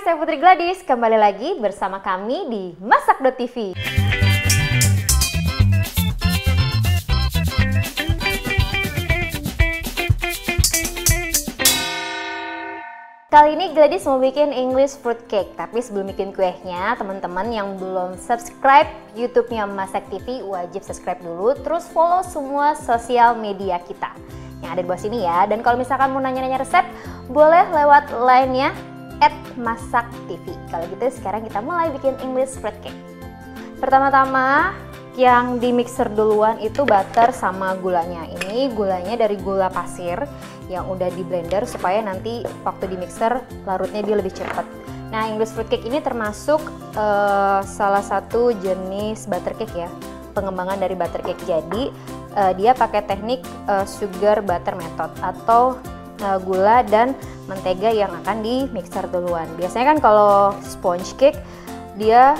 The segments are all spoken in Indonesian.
guys, saya Putri Gladys, kembali lagi bersama kami di Masak TV. Kali ini Gladys mau bikin English Fruit Cake, tapi sebelum bikin kuenya, teman-teman yang belum subscribe YouTube-nya Masak TV wajib subscribe dulu, terus follow semua sosial media kita yang ada di bawah sini ya. Dan kalau misalkan mau nanya-nanya resep, boleh lewat LINE-nya @masaktv. Kalau gitu sekarang kita mulai bikin English Fruit Cake. Pertama-tama yang di mixer duluan itu butter sama gulanya. Ini gulanya dari gula pasir yang udah di blender supaya nanti waktu di mixer larutnya dia lebih cepat. Nah, English Fruit Cake ini termasuk salah satu jenis butter cake ya, pengembangan dari butter cake. Jadi dia pakai teknik sugar butter method atau gula dan mentega yang akan di mixer duluan. Biasanya kan kalau sponge cake dia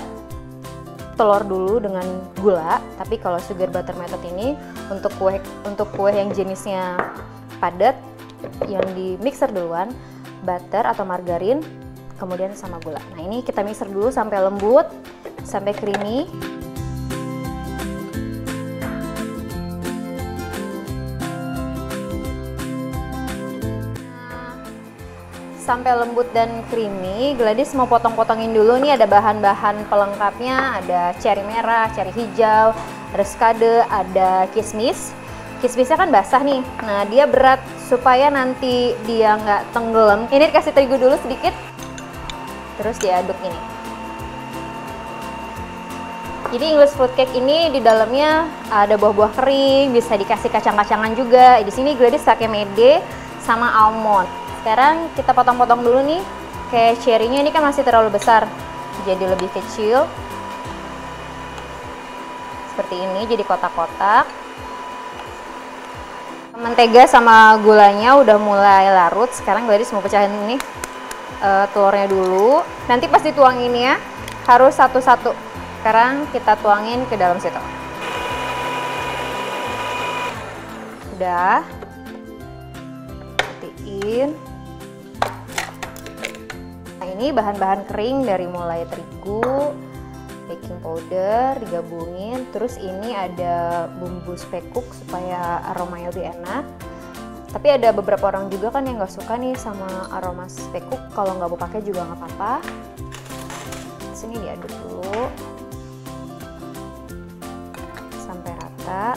telur dulu dengan gula, tapi kalau sugar butter method ini untuk kue yang jenisnya padat yang di mixer duluan, butter atau margarin kemudian sama gula. Nah, ini kita mixer dulu sampai lembut, sampai creamy. Sampai lembut dan creamy, Gladys mau potong-potongin dulu nih. Ada bahan-bahan pelengkapnya, ada ceri merah, ceri hijau, reskade, ada kismis. Kismisnya kan basah nih, nah dia berat supaya nanti dia nggak tenggelam. Ini dikasih terigu dulu sedikit, terus diaduk ini. Jadi English Fruit Cake ini di dalamnya ada buah-buah kering, bisa dikasih kacang-kacangan juga. Di sini Gladys pakai mede sama almond. Sekarang kita potong-potong dulu nih, kayak cerinya ini kan masih terlalu besar, jadi lebih kecil. Seperti ini, jadi kotak-kotak. Mentega sama gulanya udah mulai larut. Sekarang Gladys mau pecahin nih telurnya dulu. Nanti pas dituanginnya harus satu-satu. Sekarang kita tuangin ke dalam situ. Udah. Petiin. Nah, ini bahan-bahan kering dari mulai terigu, baking powder digabungin, terus ini ada bumbu spekoek supaya aromanya lebih enak. Tapi ada beberapa orang juga kan yang nggak suka nih sama aroma spekoek, kalau nggak mau pakai juga nggak apa-apa. Sini diaduk dulu sampai rata.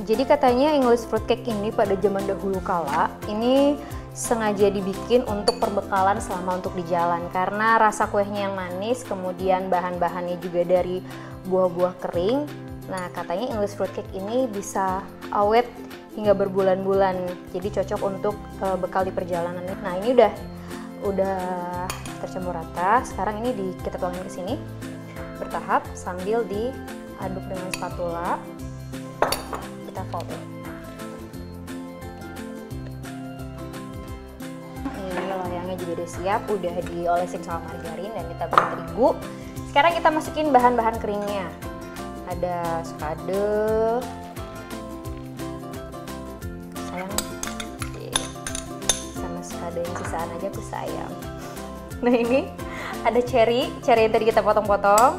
Jadi katanya English Fruit Cake ini pada zaman dahulu kala ini sengaja dibikin untuk perbekalan selama untuk di jalan, karena rasa kuenya yang manis, kemudian bahan-bahannya juga dari buah-buah kering. Nah, katanya English Fruit Cake ini bisa awet hingga berbulan-bulan, jadi cocok untuk bekal di perjalanan. Nah, ini udah tercampur rata. Sekarang ini kita tuangin ke sini bertahap sambil diaduk dengan spatula. Kita fold. Juga udah siap, udah diolesin sama margarin dan ditaburin terigu. Sekarang kita masukin bahan-bahan keringnya. Ada skade. Sayang. Sama skade yang sisaan aja aku sayang. Nah, ini ada ceri yang tadi kita potong-potong.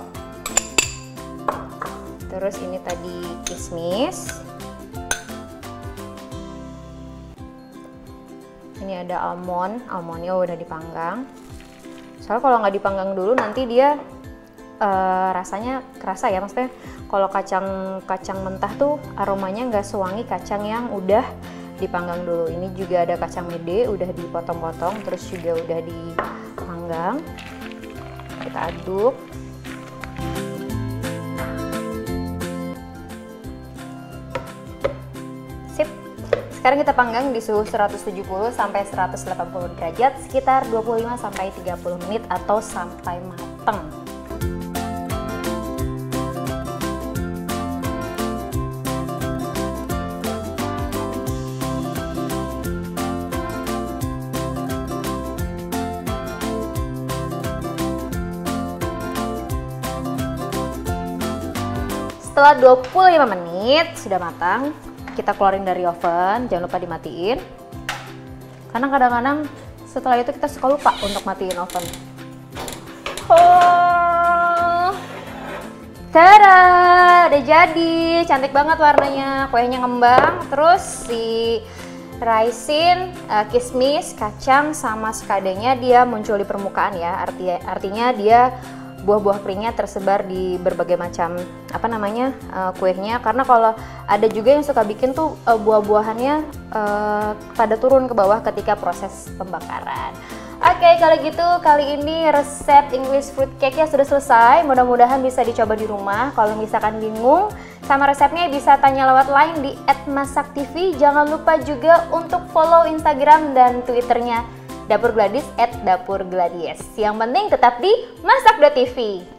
Terus ini tadi kismis. Ini ada almondnya udah dipanggang. Soalnya kalau nggak dipanggang dulu nanti dia rasanya kerasa ya, maksudnya kalau kacang mentah tuh aromanya nggak sewangi kacang yang udah dipanggang dulu. Ini juga ada kacang mede udah dipotong-potong, terus juga udah dipanggang. Kita aduk. Sekarang kita panggang di suhu 170 sampai 180 derajat sekitar 25 sampai 30 menit atau sampai mateng. Setelah 25 menit sudah matang. Kita keluarin dari oven, jangan lupa dimatiin. Karena kadang-kadang setelah itu kita suka lupa untuk matiin oven. hole. Tada, udah jadi. Cantik banget warnanya. Kuenya ngembang. Terus si raisin, kismis, kacang sama skadenya dia muncul di permukaan ya. Artinya dia buah-buah keringnya tersebar di berbagai macam kuenya, karena kalau ada juga yang suka bikin tuh buah-buahannya pada turun ke bawah ketika proses pembakaran. Oke, kalau gitu kali ini resep English Fruit Cake-nya sudah selesai. Mudah-mudahan bisa dicoba di rumah. Kalau misalkan bingung sama resepnya bisa tanya lewat LINE di @masaktv. Jangan lupa juga untuk follow Instagram dan Twitternya Dapur Gladies @Dapur Gladies. Yang penting tetap di Masak TV.